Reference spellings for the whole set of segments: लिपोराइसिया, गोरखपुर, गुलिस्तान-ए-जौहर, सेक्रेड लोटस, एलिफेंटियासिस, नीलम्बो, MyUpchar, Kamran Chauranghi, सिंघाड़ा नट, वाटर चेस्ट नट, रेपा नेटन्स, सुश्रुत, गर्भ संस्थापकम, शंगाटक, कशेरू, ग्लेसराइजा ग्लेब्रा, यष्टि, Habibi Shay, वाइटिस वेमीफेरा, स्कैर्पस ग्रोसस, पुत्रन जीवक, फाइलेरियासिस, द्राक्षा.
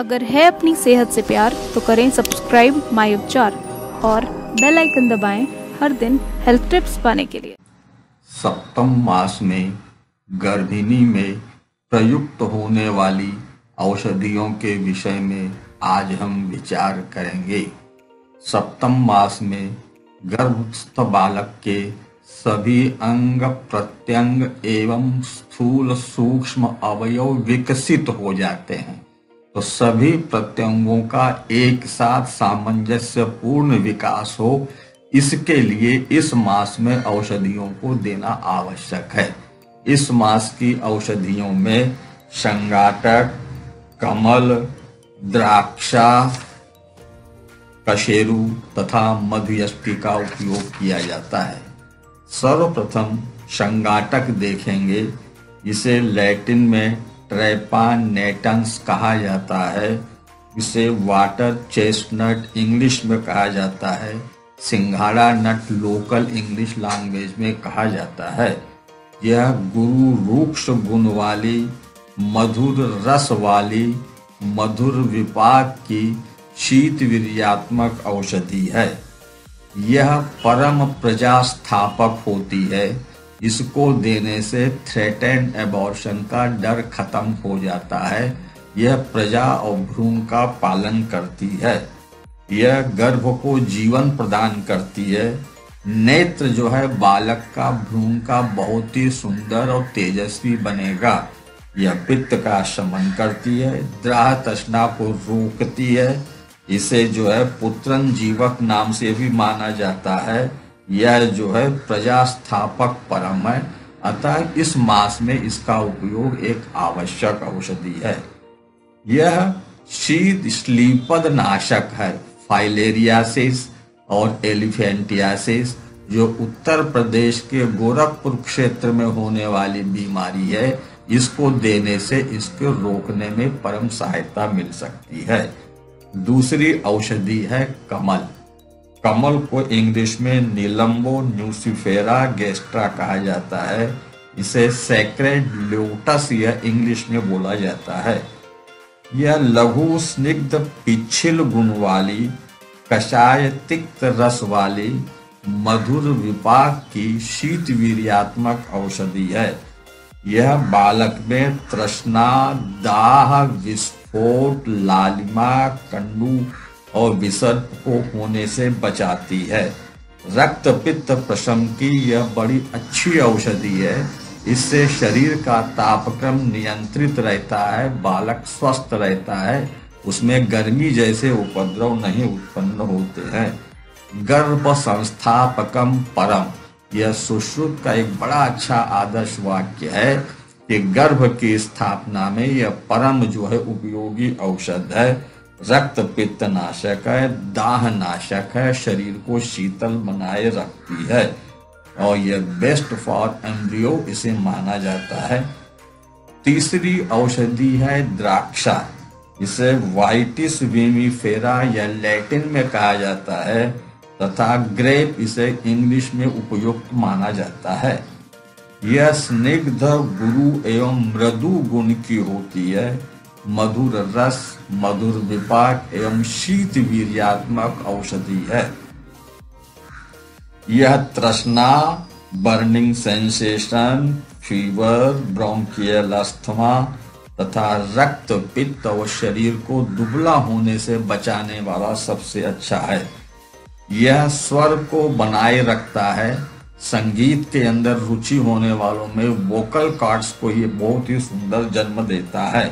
अगर है अपनी सेहत से प्यार तो करें सब्सक्राइब माय उपचार और बेल आइकन दबाएं हर दिन हेल्थ टिप्स पाने के लिए। सप्तम मास में गर्भिणी में प्रयुक्त होने वाली औषधियों के विषय में आज हम विचार करेंगे। सप्तम मास में गर्भस्थ बालक के सभी अंग प्रत्यंग एवं स्थूल सूक्ष्म अवयव विकसित हो जाते हैं, तो सभी प्रत्यंगों का एक साथ सामंजस्यपूर्ण विकास हो, इसके लिए इस मास में औषधियों को देना आवश्यक है। इस मास की औषधियों में शंगाटक, कमल, द्राक्षा, कशेरू तथा मधु यष्टि का उपयोग किया जाता है। सर्वप्रथम शंगाटक देखेंगे। इसे लैटिन में रेपा नेटन्स कहा जाता है। इसे वाटर चेस्ट नट इंग्लिश में कहा जाता है, सिंघाड़ा नट लोकल इंग्लिश लैंग्वेज में कहा जाता है। यह गुरु रूक्ष गुण वाली, मधुर रस वाली, मधुर विपाक की शीत वीर्यात्मक औषधि है। यह परम प्रजा स्थापक होती है। इसको देने से थ्रेटेन एबॉर्शन का डर खत्म हो जाता है। यह प्रजा और भ्रूण का पालन करती है। यह गर्भ को जीवन प्रदान करती है। नेत्र जो है बालक का, भ्रूण का बहुत ही सुंदर और तेजस्वी बनेगा। यह पित्त का शमन करती है, दाह तृष्णा को रोकती है। इसे जो है पुत्रन जीवक नाम से भी माना जाता है। यह जो है प्रजास्थापक परम है, अतः इस मास में इसका उपयोग एक आवश्यक औषधि है। यह शीत श्लीपद नाशक है। फाइलेरियासिस और एलिफेंटियासिस जो उत्तर प्रदेश के गोरखपुर क्षेत्र में होने वाली बीमारी है, इसको देने से इसको रोकने में परम सहायता मिल सकती है। दूसरी औषधि है कमल। कमल को इंग्लिश में नीलम्बो न्यूसीफेरा गेस्ट्रा कहा जाता है। इसे सेक्रेड लोटस या इंग्लिश में बोला जाता है। यह लघु स्निग्ध पिछिल गुण वाली, कषाय तिक्त रस वाली, मधुर विपाक की शीत वीर्यात्मक औषधि है। यह बालक में तृष्णा, दाह, विस्फोट, लालिमा, कंडू और विसर्प को होने से बचाती है। रक्त पित्त प्रशम की यह बड़ी अच्छी औषधि है। इससे शरीर का तापक्रम नियंत्रित रहता है, बालक स्वस्थ रहता है, उसमें गर्मी जैसे उपद्रव नहीं उत्पन्न होते हैं। गर्भ संस्थापकम परम, यह सुश्रुत का एक बड़ा अच्छा आदर्श वाक्य है कि गर्भ की स्थापना में यह परम जो है उपयोगी औषध है। रक्त पित्त नाशक है, दाह नाशक है, शरीर को शीतल बनाए रखती है और यह बेस्ट फॉर एम्ब्रियो इसे माना जाता है। तीसरी औषधि है द्राक्षा। इसे वाइटिस वेमीफेरा या लैटिन में कहा जाता है तथा ग्रेप इसे इंग्लिश में उपयुक्त माना जाता है। यह स्निग्ध गुरु एवं मृदु गुण की होती है, मधुर रस, मधुर विपाक एवं शीत वीर्यात्मक औषधि है। यह तृष्णा, burning sensation, fever, bronchial asthma तथा रक्त पित्त और शरीर को दुबला होने से बचाने वाला सबसे अच्छा है। यह स्वर को बनाए रखता है। संगीत के अंदर रुचि होने वालों में वोकल कॉर्ड्स को ये बहुत ही सुंदर जन्म देता है।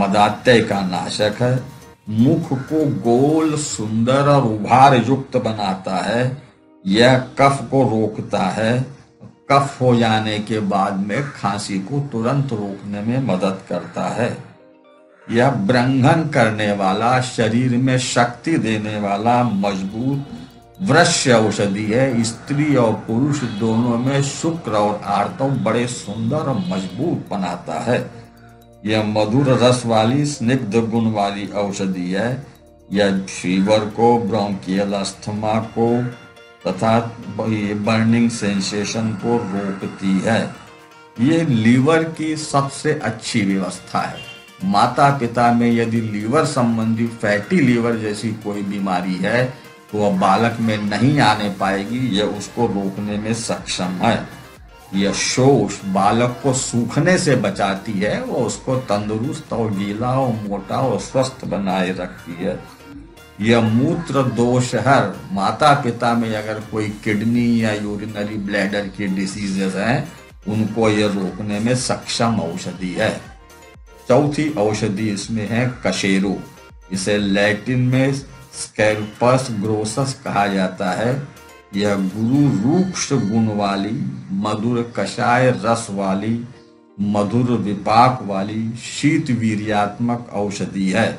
मदात्य का नाशक है। मुख को गोल, सुंदर और उभार युक्त बनाता है। यह कफ को रोकता है। कफ हो जाने के बाद में खांसी को तुरंत रोकने में मदद करता है। यह ब्रंघन करने वाला, शरीर में शक्ति देने वाला मजबूत वृक्ष औषधि है। स्त्री और पुरुष दोनों में शुक्र और आर्तव बड़े सुंदर और मजबूत बनाता है। यह मधुर रस वाली, स्निग्ध गुण वाली औषधि है। यह फीवर को, ब्रोंकियल अस्थमा को तथा बर्निंग सेंसेशन को रोकती है। ये लीवर की सबसे अच्छी व्यवस्था है। माता पिता में यदि लीवर संबंधी फैटी लीवर जैसी कोई बीमारी है तो वह बालक में नहीं आने पाएगी, यह उसको रोकने में सक्षम है। यह शोष बालक को सूखने से बचाती है, वह उसको तंदुरुस्त और गीला और मोटा और स्वस्थ बनाए रखती है। यह मूत्र दोषहर, माता पिता में अगर कोई किडनी या यूरिनरी ब्लैडर की डिसीजेस हैं उनको यह रोकने में सक्षम औषधि है। चौथी औषधि इसमें है कशेरू, इसे लैटिन में स्कैर्पस ग्रोसस कहा जाता है। यह गुरु रूक्ष गुण वाली, मधुर कषाय रस वाली, मधुर विपाक वाली शीत वीर्यात्मक औषधि है।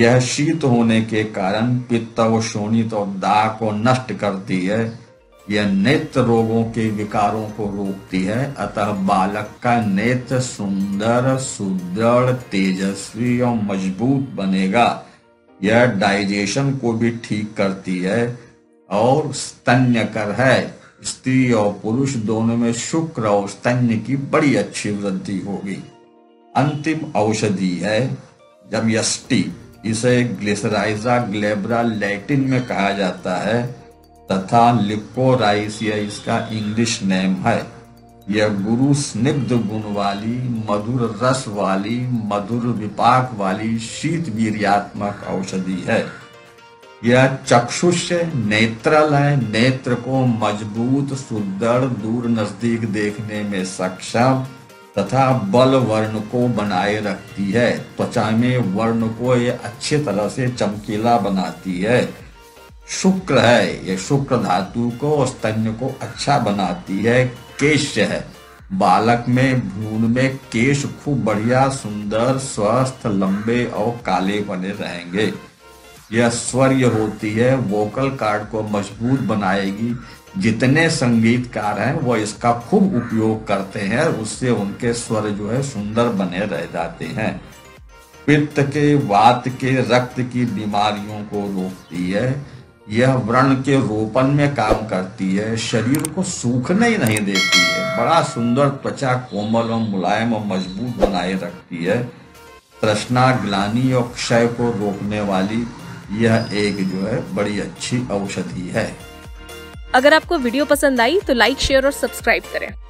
यह शीत होने के कारण पित्त व शोणित और दाह को नष्ट करती है। यह नेत्र रोगों के विकारों को रोकती है, अतः बालक का नेत्र सुंदर, सुदृढ़, तेजस्वी और मजबूत बनेगा। यह डाइजेशन को भी ठीक करती है और स्तन्यकर है। स्त्री और पुरुष दोनों में शुक्र और स्तन्य की बड़ी अच्छी वृद्धि होगी। अंतिम औषधि है जब यष्टि, इसे ग्लेसराइजा ग्लेब्रा लैटिन में कहा जाता है तथा लिपोराइसिया इसका इंग्लिश नेम है। यह गुरु स्निग्ध गुण वाली, मधुर रस वाली, मधुर विपाक वाली शीत वीर्यात्मक औषधि है। यह चक्षुष नेत्रल है, नेत्र को मजबूत, सुदृढ़, दूर नजदीक देखने में सक्षम तथा बल वर्ण को बनाए रखती है। त्वचा में वर्ण को यह अच्छे तरह से चमकीला बनाती है। शुक्र है, यह शुक्र धातु को स्तन्य को अच्छा बनाती है। केश है, बालक में भ्रूण में केश खूब बढ़िया, सुंदर, स्वस्थ, लंबे और काले बने रहेंगे। यह स्वर्य होती है, वोकल कार्ड को मजबूत बनाएगी। जितने संगीतकार हैं वह इसका खूब उपयोग करते हैं, उससे उनके स्वर जो है सुंदर बने रह जाते हैं। पित्त के, वात के, रक्त की बीमारियों को रोकती है। यह व्रण के रोपण में काम करती है, शरीर को सूखने ही नहीं देती है, बड़ा सुंदर त्वचा कोमल और मुलायम और मजबूत बनाए रखती है। तृष्णा, ग्लानि और क्षय को रोकने वाली यह एक जो है बड़ी अच्छी औषधि है। अगर आपको वीडियो पसंद आई तो लाइक, शेयर और सब्सक्राइब करें।